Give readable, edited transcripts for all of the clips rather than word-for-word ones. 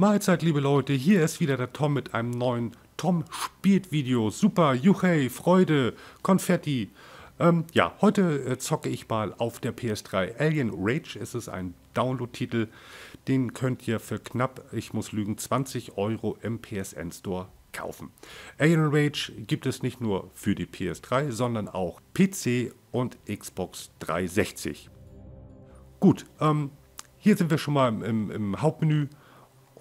Mahlzeit, liebe Leute, hier ist wieder der Tom mit einem neuen Tom Spielt Video. Super, Juchei, Freude, Konfetti. Ja, heute zocke ich mal auf der PS3. Alien Rage ist es, ein Download-Titel. Den könnt ihr für knapp, ich muss lügen, 20 Euro im PSN Store kaufen. Alien Rage gibt es nicht nur für die PS3, sondern auch PC und Xbox 360. Gut, hier sind wir schon mal im Hauptmenü.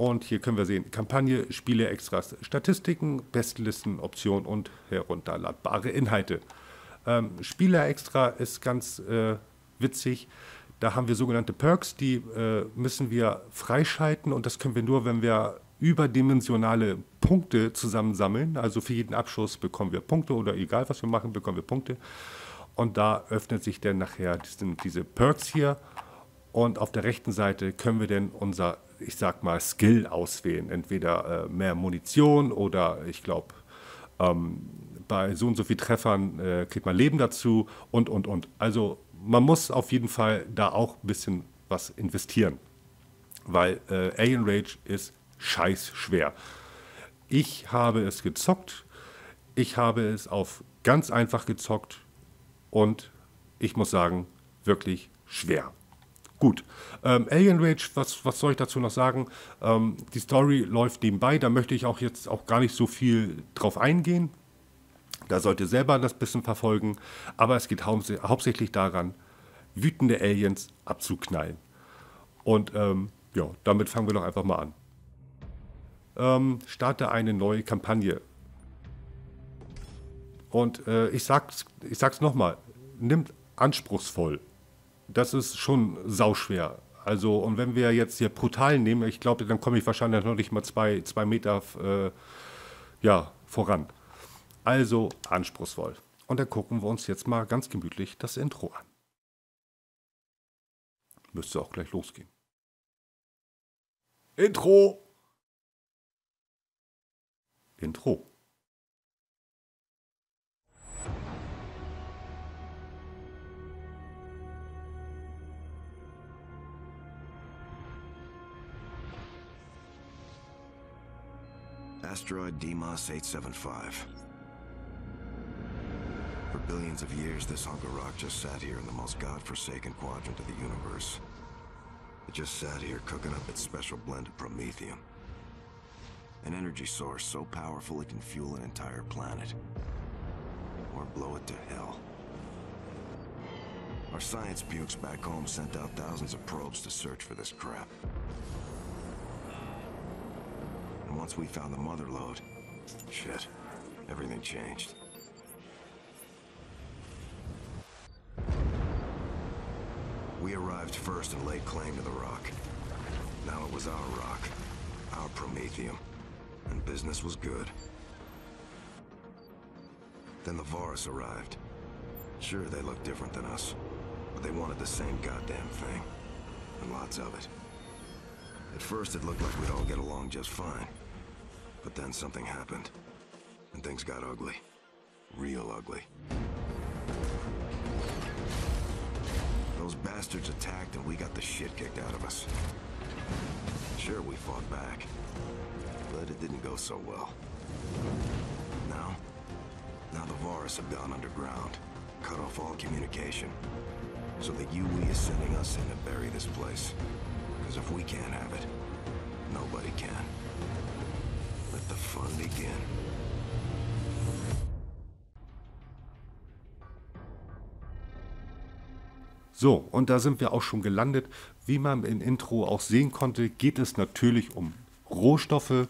Und hier können wir sehen, Kampagne, Spiele, Extras, Statistiken, Bestlisten, Optionen und herunterladbare Inhalte. Spieler-Extra ist ganz witzig. Da haben wir sogenannte Perks, die müssen wir freischalten. Und das können wir nur, wenn wir überdimensionale Punkte zusammensammeln. Also für jeden Abschuss bekommen wir Punkte oder egal, was wir machen, bekommen wir Punkte. Und da öffnet sich dann nachher diese Perks hier. Und auf der rechten Seite können wir dann unser, ich sag mal, Skill auswählen. Entweder mehr Munition oder ich glaube, bei so und so viel Treffern kriegt man Leben dazu und. Also man muss auf jeden Fall da auch ein bisschen was investieren, weil Alien Rage ist scheiß schwer. Ich habe es gezockt, ich habe es auf ganz einfach gezockt und ich muss sagen, wirklich schwer. Gut, Alien Rage, was soll ich dazu noch sagen? Die Story läuft nebenbei, da möchte ich auch jetzt auch gar nicht so viel drauf eingehen. Da sollt ihr selber das bisschen verfolgen, aber es geht hauptsächlich daran, wütende Aliens abzuknallen. Und ja, damit fangen wir doch einfach mal an. Starte eine neue Kampagne. Und ich sag's nochmal, nimmt anspruchsvoll. Das ist schon sauschwer. Also, und wenn wir jetzt hier brutal nehmen, ich glaube, dann komme ich wahrscheinlich noch nicht mal zwei Meter ja, voran. Also anspruchsvoll. Und dann gucken wir uns jetzt mal ganz gemütlich das Intro an. Müsste auch gleich losgehen. Intro! Intro. Asteroid Deimos 875. For billions of years, this hunk of rock just sat here in the most godforsaken quadrant of the universe. It just sat here cooking up its special blend of promethium. An energy source so powerful it can fuel an entire planet. Or blow it to hell. Our science pukes back home sent out thousands of probes to search for this crap. And once we found the mother lode, shit, everything changed. We arrived first and laid claim to the rock. Now it was our rock, our promethium, and business was good. Then the Varus arrived. Sure, they looked different than us, but they wanted the same goddamn thing, and lots of it. At first it looked like we'd all get along just fine. But then something happened, and things got ugly. Real ugly. Those bastards attacked and we got the shit kicked out of us. Sure, we fought back, but it didn't go so well. Now the Varus have gone underground, cut off all communication. So the UE is sending us in to bury this place. Because if we can't have it, nobody can. Let the fun begin. So, und da sind wir auch schon gelandet. Wie man im Intro auch sehen konnte, geht es natürlich um Rohstoffe.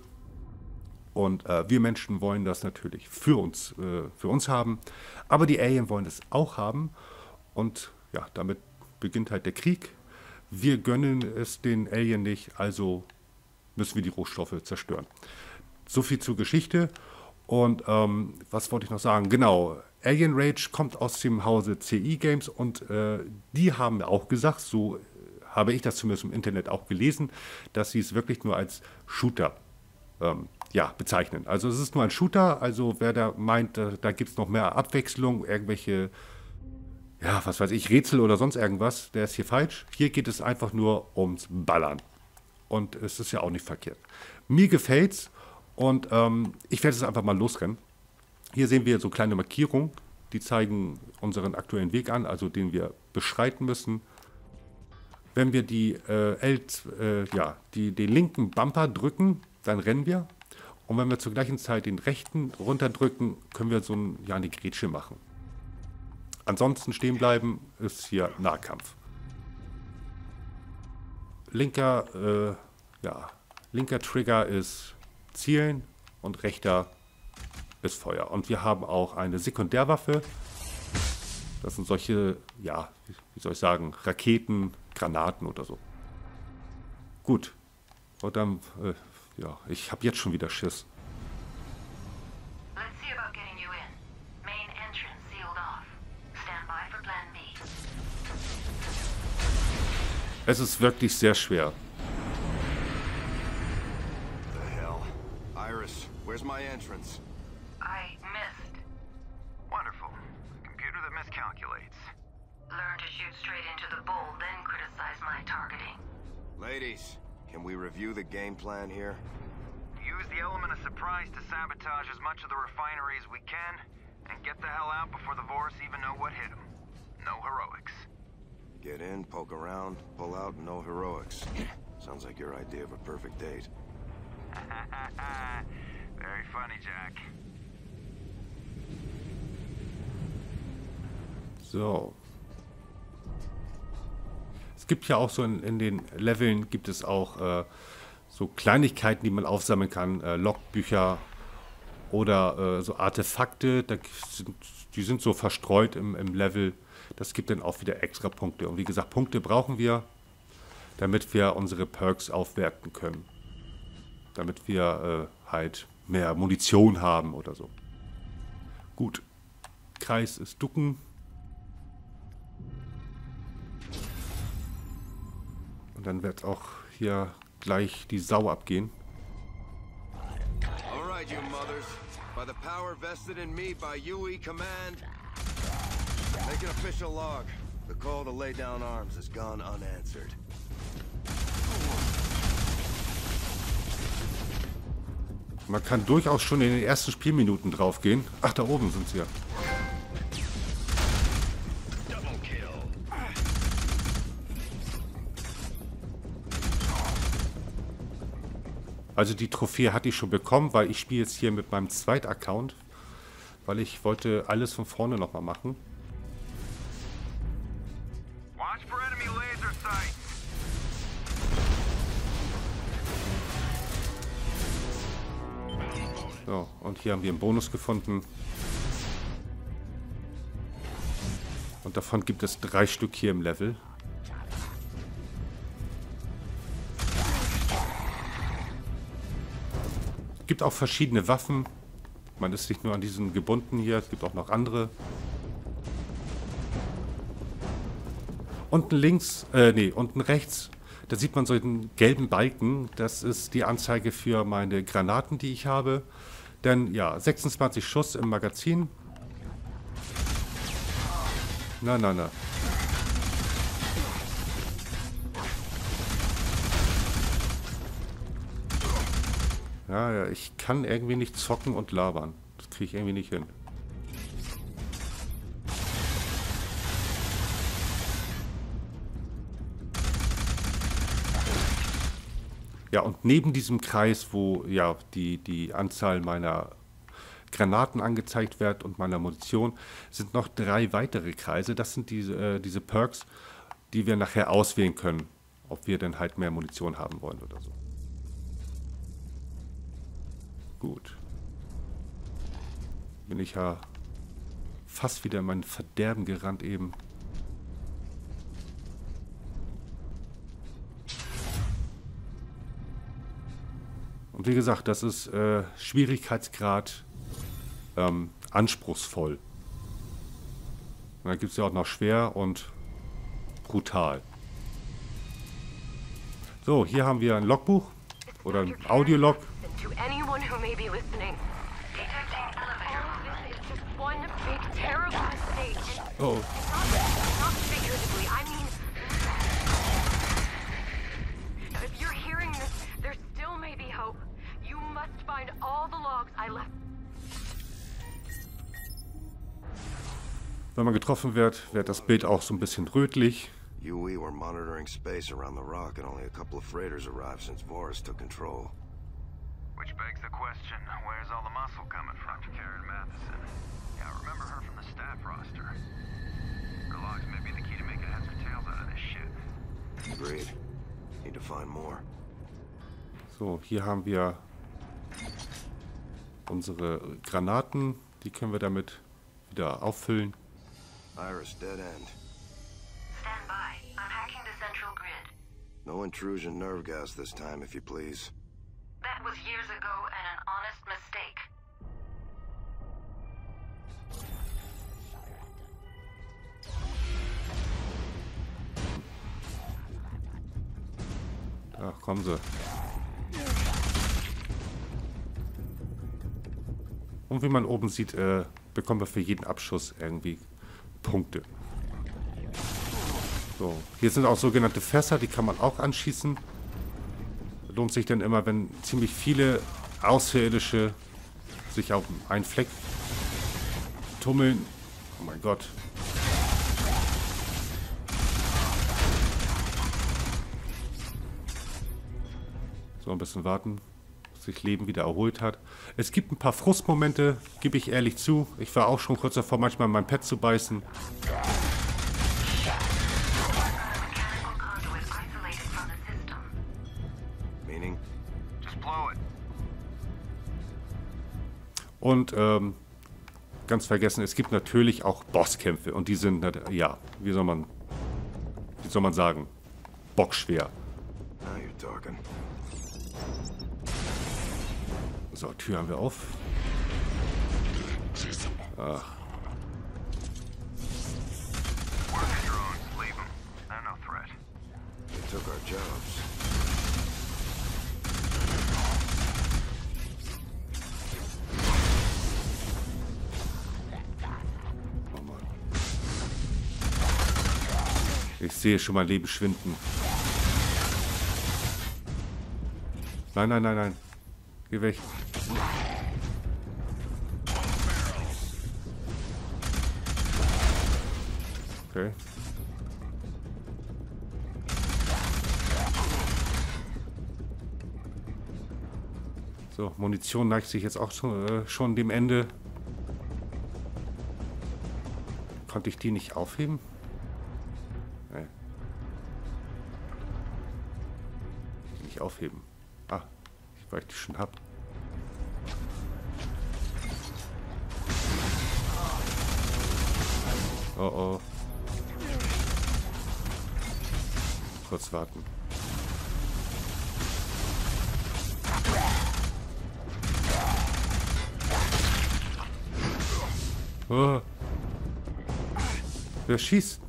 Und wir Menschen wollen das natürlich für uns haben. Aber die Alien wollen es auch haben. Und ja, damit beginnt halt der Krieg. Wir gönnen es den Alien nicht, also müssen wir die Rohstoffe zerstören. So viel zur Geschichte. Und was wollte ich noch sagen? Genau, Alien Rage kommt aus dem Hause CI Games und die haben auch gesagt, so habe ich das zumindest im Internet auch gelesen, dass sie es wirklich nur als Shooter ja, bezeichnen. Also es ist nur ein Shooter, also wer da meint, da gibt es noch mehr Abwechslung, irgendwelche... ja, was weiß ich, Rätsel oder sonst irgendwas, der ist hier falsch. Hier geht es einfach nur ums Ballern. und es ist ja auch nicht verkehrt. Mir gefällt's und ich werde es einfach mal losrennen. Hier sehen wir so kleine Markierungen, die zeigen unseren aktuellen Weg an, also den wir beschreiten müssen. Wenn wir die, den linken Bumper drücken, dann rennen wir. Und wenn wir zur gleichen Zeit den rechten runterdrücken, können wir so eine Grätsche machen. Ansonsten stehen bleiben ist hier Nahkampf. Linker Trigger ist Zielen und rechter ist Feuer. Und wir haben auch eine Sekundärwaffe. Das sind solche, ja, wie soll ich sagen, Raketen, Granaten oder so. Gut. Und dann... ja, ich habe jetzt schon wieder Schiss. Es ist wirklich sehr schwer. Ladies. Can we review the game plan here? Use the element of surprise to sabotage as much of the refinery as we can, and get the hell out before the Vorce even know what hit them. No heroics. Get in, poke around, pull out, no heroics. Sounds like your idea of a perfect date. Very funny, Jack. So. Es gibt ja auch so in den Leveln gibt es auch so Kleinigkeiten, die man aufsammeln kann, Logbücher oder so Artefakte, die sind so verstreut im Level. Das gibt dann auch wieder extra Punkte. Und wie gesagt, Punkte brauchen wir, damit wir unsere Perks aufwerten können. Damit wir halt mehr Munition haben oder so. Gut, Kreis ist ducken. Und dann wird auch hier gleich die Sau abgehen. Man kann durchaus schon in den ersten Spielminuten drauf gehen. Ach, da oben sind sie ja. Also die Trophäe hatte ich schon bekommen, weil ich spiele jetzt hier mit meinem Zweit-Account, weil ich wollte alles von vorne nochmal machen. So, und hier haben wir einen Bonus gefunden. Und davon gibt es 3 Stück hier im Level. Es gibt auch verschiedene Waffen. Man ist nicht nur an diesen gebunden hier, es gibt auch noch andere. Unten links, unten rechts, da sieht man so einen gelben Balken. Das ist die Anzeige für meine Granaten, die ich habe. Denn ja, 26 Schuss im Magazin. Na. Ja, ich kann irgendwie nicht zocken und labern. Das kriege ich irgendwie nicht hin. Ja, und neben diesem Kreis, wo ja die Anzahl meiner Granaten angezeigt wird und meiner Munition, sind noch 3 weitere Kreise. Das sind diese Perks, die wir nachher auswählen können, ob wir denn halt mehr Munition haben wollen oder so. Gut. Bin ich ja fast wieder in mein Verderben gerannt eben. Und wie gesagt, das ist Schwierigkeitsgrad anspruchsvoll. Und dann gibt es ja auch noch schwer und brutal. So, hier haben wir ein Logbuch oder ein Audiolog. To anyone who may be listening, detecting elevator movement is just one big terrible mistake. Oh. Not figuratively, I mean. If you're hearing this carry thee, Hope. You must find all the logs I left. Wenn man getroffen wird, wird das Bild auch so ein bisschen rötlich. UE were monitoring space around the rock and only a couple of freighters arrived since Boris took control. Which begs the question, where's all the muscle coming from to Karen Matheson? Yeah, I remember her from the staff roster. Her logs may be the key to making heads or tails out of this shit. Agreed. Need to find more. So, hier haben wir unsere Granaten. Die können wir damit wieder auffüllen. Iris, dead end. Stand by. I'm hacking the central grid. No intrusion nerve gas this time, if you please. That was years ago and an honest mistake. Ach, kommen Sie. Und wie man oben sieht, bekommen wir für jeden Abschuss irgendwie Punkte. So, hier sind auch sogenannte Fässer, die kann man auch anschießen. Lohnt sich dann immer, wenn ziemlich viele Außerirdische sich auf einen Fleck tummeln. Oh mein Gott. So, ein bisschen warten, bis sich Leben wieder erholt hat. Es gibt ein paar Frustmomente, gebe ich ehrlich zu. Ich war auch schon kurz davor, manchmal mein Pad zu beißen. Und ganz vergessen, es gibt natürlich auch Bosskämpfe und die sind, ja, wie soll man sagen, bockschwer. So, Tür haben wir auf. Ach. Ich sehe schon mein Leben schwinden. Nein, nein, nein, nein. Geh weg. Okay. So, Munition neigt sich jetzt auch schon dem Ende. Konnte ich die nicht aufheben? Aufheben. Ah, weil ich die schon hab. Oh oh. Kurz warten. Oh. Wer schießt?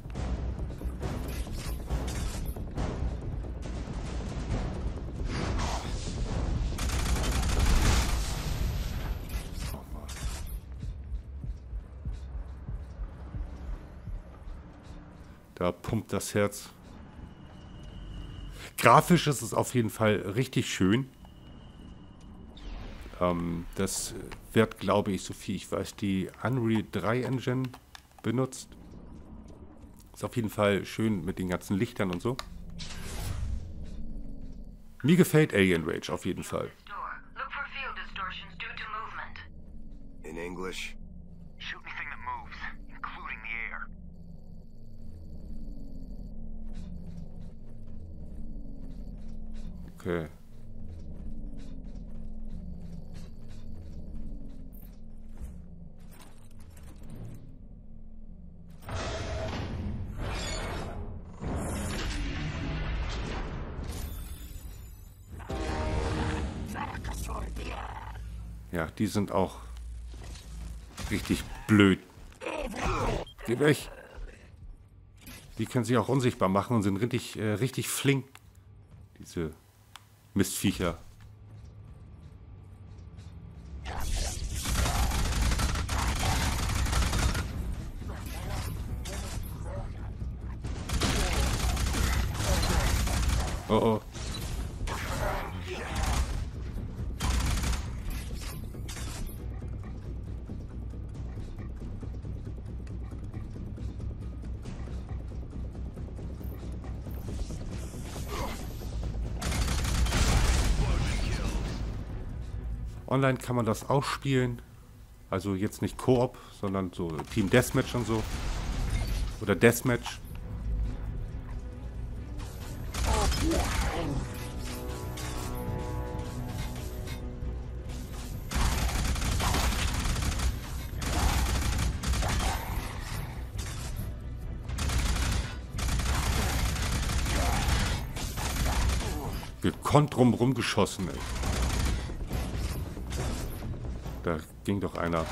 Da pumpt das Herz. Grafisch ist es auf jeden Fall richtig schön. Das wird, glaube ich, so viel ich weiß, die Unreal 3 Engine benutzt. Ist auf jeden Fall schön mit den ganzen Lichtern und so. Mir gefällt Alien Rage auf jeden Fall. In English. Okay. Ja, die sind auch richtig blöd. Geh weg. Die können sich auch unsichtbar machen und sind richtig flink. Diese Mistviecher. Oh oh. Online kann man das auch spielen. Also jetzt nicht Koop, sondern so Team Deathmatch und so. Oder Deathmatch. Gekonnt drum rumgeschossen, ey. Da ging doch einer.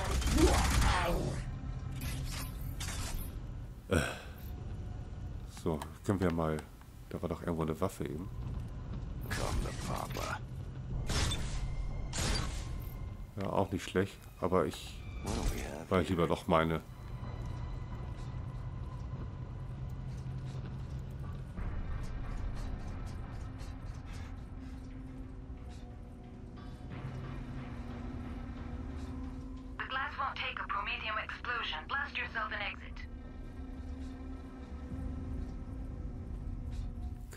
So, können wir mal... Da war doch irgendwo eine Waffe eben. Ja, auch nicht schlecht. Aber ich... Weil ich lieber doch meine...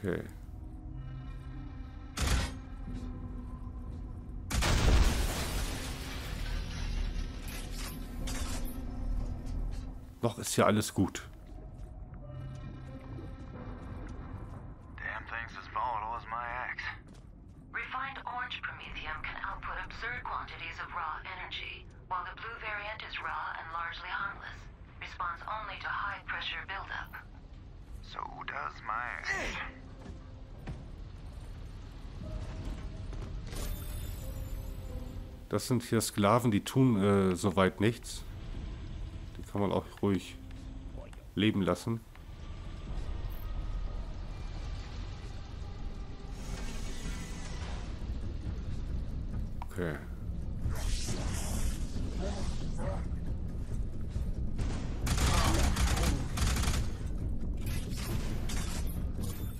Okay. Noch ist ja alles gut. Das sind hier Sklaven, die tun soweit nichts. Die kann man auch ruhig leben lassen. Okay.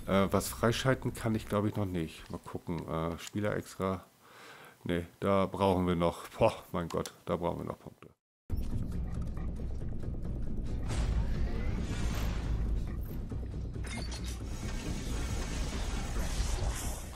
Was freischalten kann ich, glaube ich, noch nicht. Mal gucken. Spieler extra... Ne, da brauchen wir noch... Boah, mein Gott, da brauchen wir noch Punkte.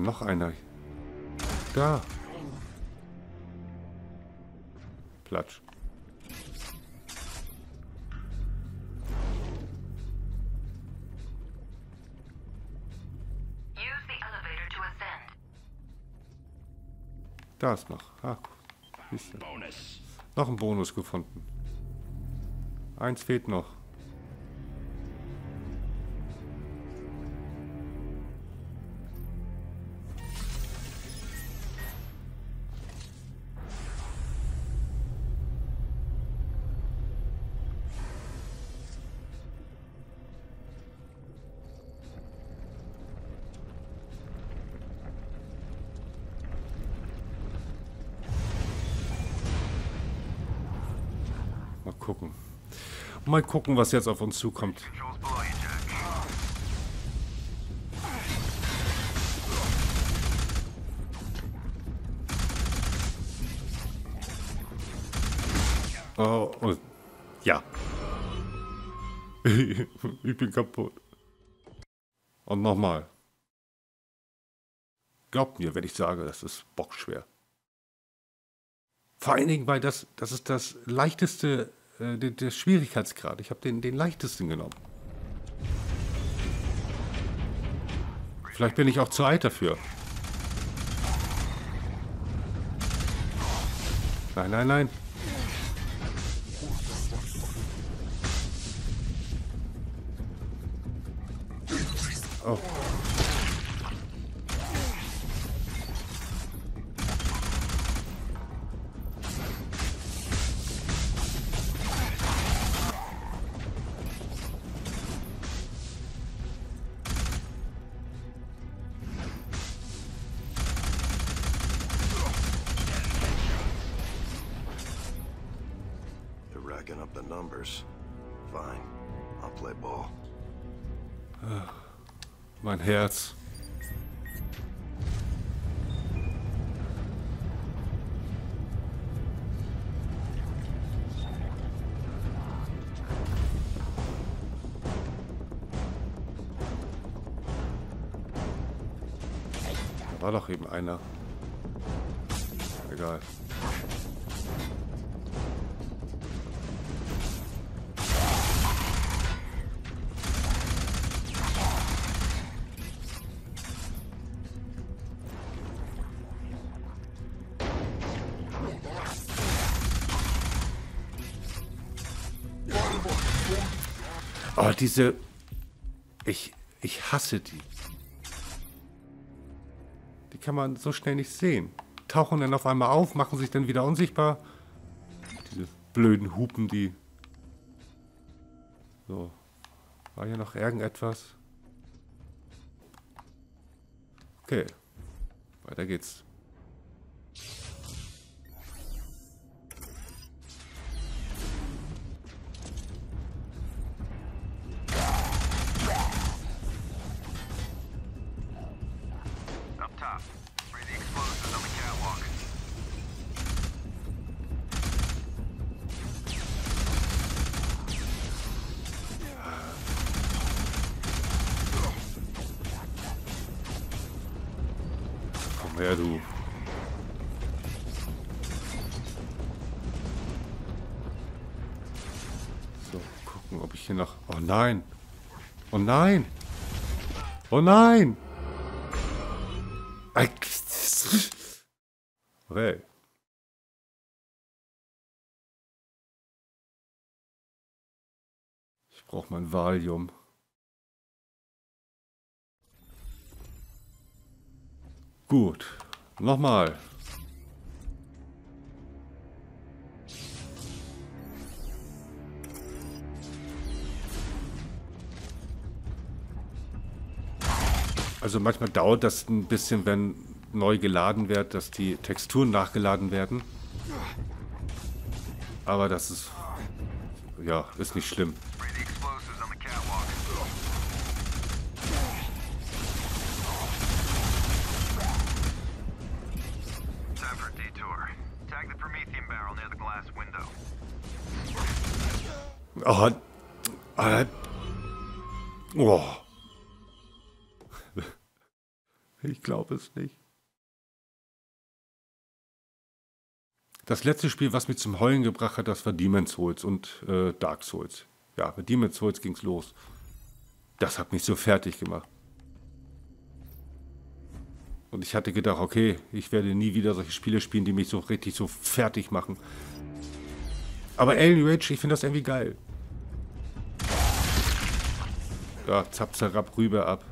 Noch einer. Da. Platsch. Da ist noch. Ah, noch ein Bonus gefunden. Eins fehlt noch. Gucken. Mal gucken, was jetzt auf uns zukommt. Oh, oh. Ja. Ich bin kaputt. Und nochmal. Glaubt mir, wenn ich sage, das ist bockschwer. Vor allen Dingen, weil das ist das leichteste... Der Schwierigkeitsgrad. Ich habe den leichtesten genommen. Vielleicht bin ich auch zu alt dafür. Nein, nein, nein. Oh. picking up the numbers. Fine. I'll play ball. Ach, mein Herz. Da war doch eben einer. Egal. Oh, diese... Ich hasse die. Die kann man so schnell nicht sehen. Tauchen dann auf einmal auf, machen sich dann wieder unsichtbar. Diese blöden Hupen, die... So. War ja noch irgendetwas. Okay. Weiter geht's. Ja, du. So, gucken, ob ich hier noch... Oh nein! Oh nein! Oh nein! Okay. Ich brauche mein Valium. Gut, nochmal. Also manchmal dauert das ein bisschen, wenn neu geladen wird, dass die Texturen nachgeladen werden. Aber das ist... Ja, ist nicht schlimm. Oh. Oh. Ich glaube es nicht. Das letzte Spiel, was mich zum Heulen gebracht hat, das war Demon's Souls und Dark Souls. Ja, mit Demon's Souls ging's los. Das hat mich so fertig gemacht. Und ich hatte gedacht, okay, ich werde nie wieder solche Spiele spielen, die mich so richtig so fertig machen. Aber Alien Rage, ich finde das irgendwie geil. Ja, zapp, zerrapp, rüber ab.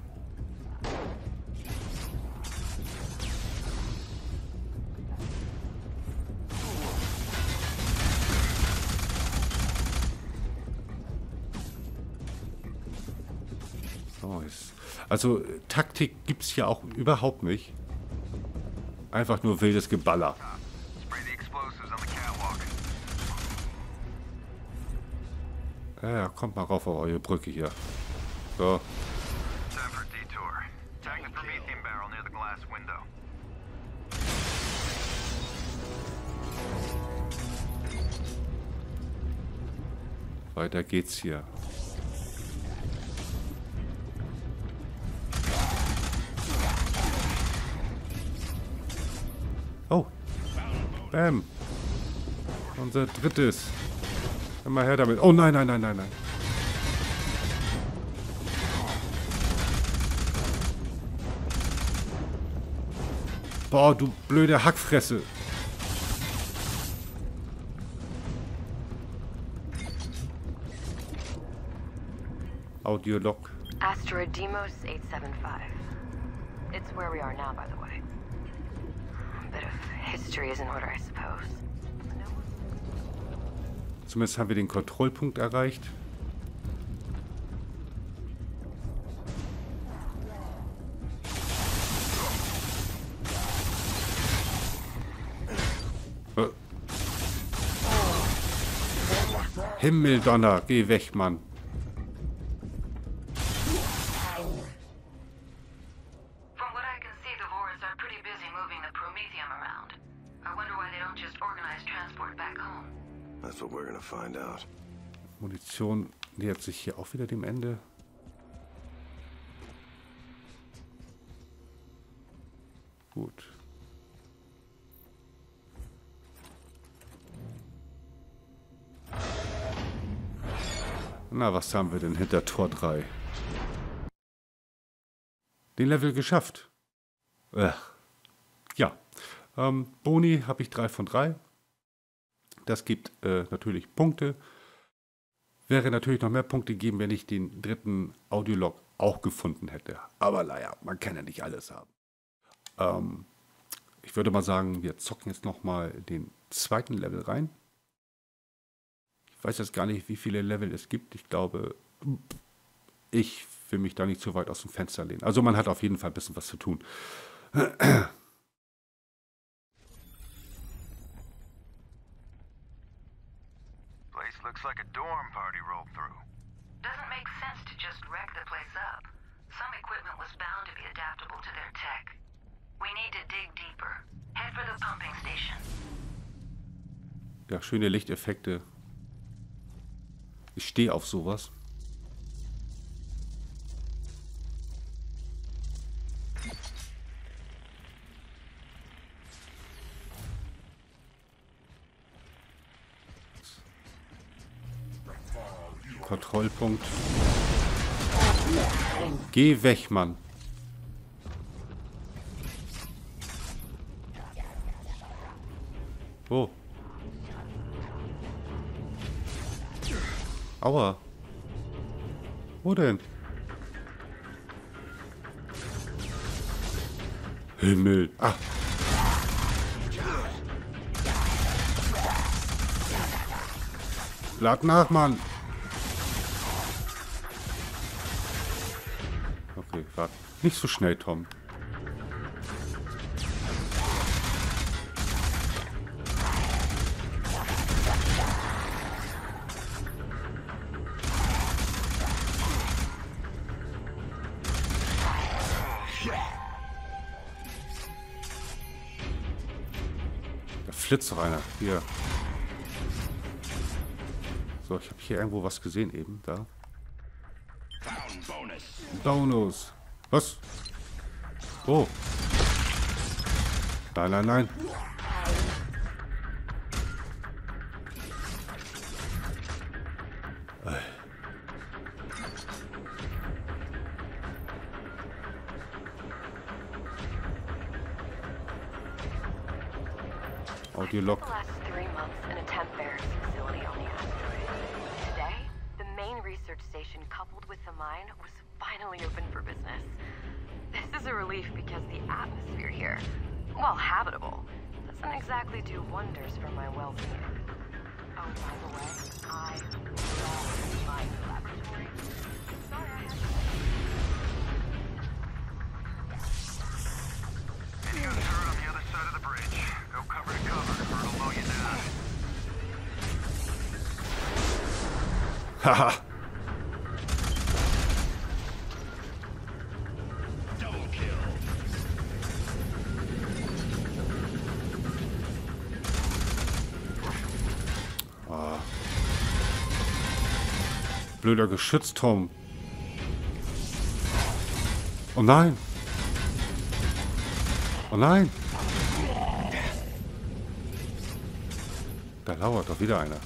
Nice. Also Taktik gibt es hier auch überhaupt nicht. Einfach nur wildes Geballer. Ja, kommt mal rauf auf eure Brücke hier. So. Weiter geht's hier. Oh. Bam. Unser drittes. Mal her damit. Oh nein, nein, nein, nein, nein. Boah, du blöde Hackfresse. Audiolog. Asteroid Deimos 875. It's where we are now, by the way. A bit of history is in order, I suppose. Zumindest haben wir den Kontrollpunkt erreicht. Himmeldonner, geh weg, Mann. Munition nähert sich hier auch wieder dem Ende. Gut. Na, was haben wir denn hinter Tor 3? Den Level geschafft. Ja. Boni habe ich 3 von 3. Das gibt natürlich Punkte. Wäre natürlich noch mehr Punkte gegeben, wenn ich den dritten Audiolog auch gefunden hätte. Aber naja, man kann ja nicht alles haben. Ich würde mal sagen, wir zocken jetzt nochmal den zweiten Level rein. Ich weiß jetzt gar nicht, wie viele Level es gibt. Ich glaube, ich will mich da nicht zu weit aus dem Fenster lehnen. Also man hat auf jeden Fall ein bisschen was zu tun. Looks like a dorm party rolled through. Doesn't make sense to just wreck the place up. Some equipment was bound to be adaptable to their tech. We need to dig deeper. Head for the pumping station. Ja, schöne Lichteffekte. Ich stehe auf sowas. Kontrollpunkt. Geh weg, Mann. Oh. Aua. Wo denn? Himmel. Ah. Lad nach, Mann. Nicht so schnell, Tom. Da flitzt doch einer. Hier. So, ich habe hier irgendwo was gesehen eben. Da. Bonus. Was? Oh. Nein, nein, nein. Audiolog. Haha. Blöder Geschützturm. Oh nein. Oh nein. Da lauert doch wieder einer.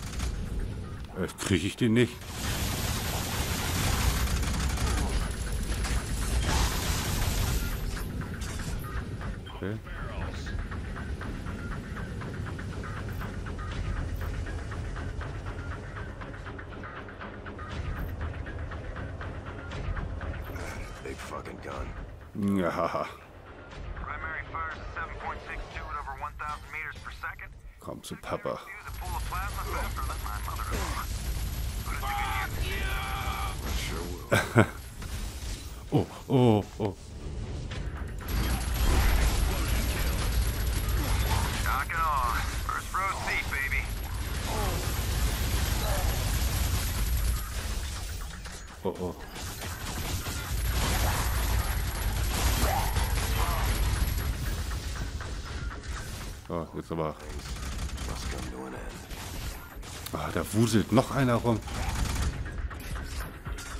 Kriege ich den nicht. Okay. Ja. Komm zu Papa. Oh, oh, oh. Oh, oh. Oh, jetzt aber. Ah, da wuselt noch einer rum.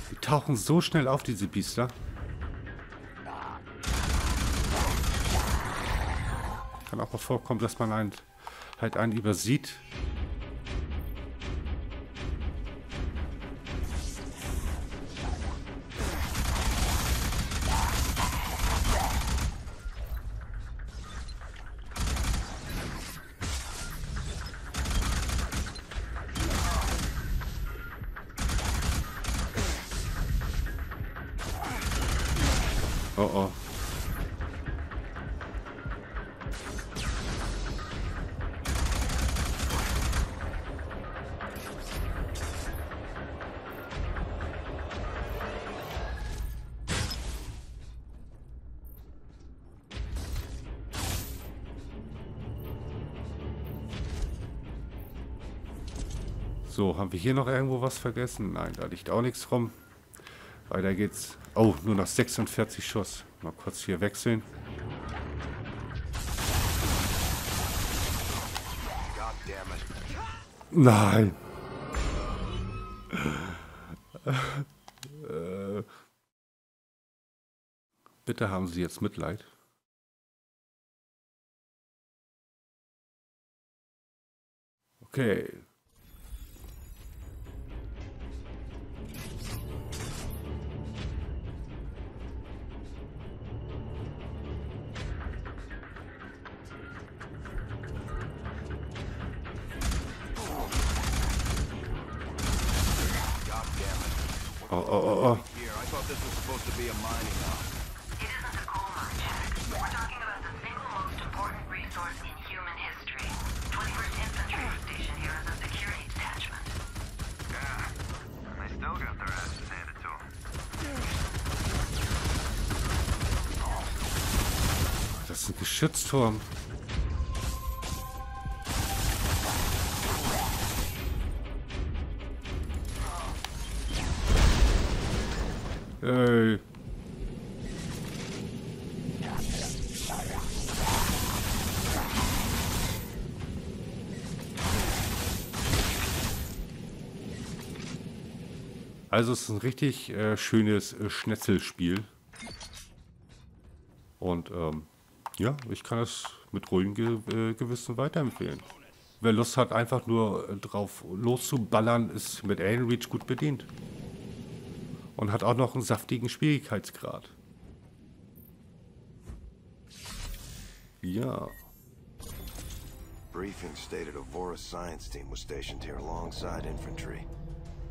Die tauchen so schnell auf, diese Biester. Kann auch mal vorkommen, dass man einen, halt einen übersieht. Oh, oh. So, haben wir hier noch irgendwo was vergessen? Nein, da liegt auch nichts rum. Weiter geht's. Oh, nur noch 46 Schuss. Mal kurz hier wechseln. Nein. Bitte haben Sie jetzt Mitleid. Okay. Oh, oh, oh, oh. Das ist ein Geschützturm. Ey. Also es ist ein richtig schönes Schnetzelspiel. Und ja, ich kann es mit ruhigem Gewissen weiterempfehlen. Wer Lust hat, einfach nur drauf loszuballern, ist mit Alien Rage gut bedient. Und hat auch noch einen saftigen Schwierigkeitsgrad. Ja. Briefing stated a Vorus science team was stationed here alongside infantry.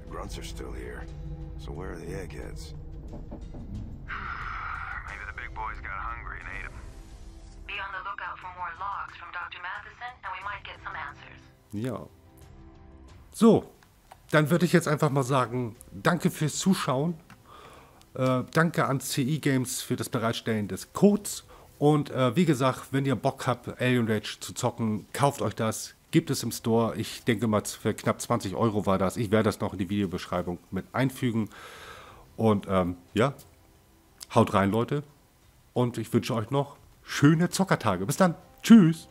The grunts are still here. So where are the eggheads? Maybe the big boys got hungry and ate them. Be on the lookout for more logs from Dr. Matheson and we might get some answers. Ja. So. Dann würde ich jetzt einfach mal sagen, danke fürs Zuschauen, danke an CI Games für das Bereitstellen des Codes und wie gesagt, wenn ihr Bock habt, Alien Rage zu zocken, kauft euch das, gibt es im Store, ich denke mal für knapp 20 € war das, ich werde das noch in die Videobeschreibung mit einfügen und ja, haut rein Leute und ich wünsche euch noch schöne Zockertage, bis dann, tschüss!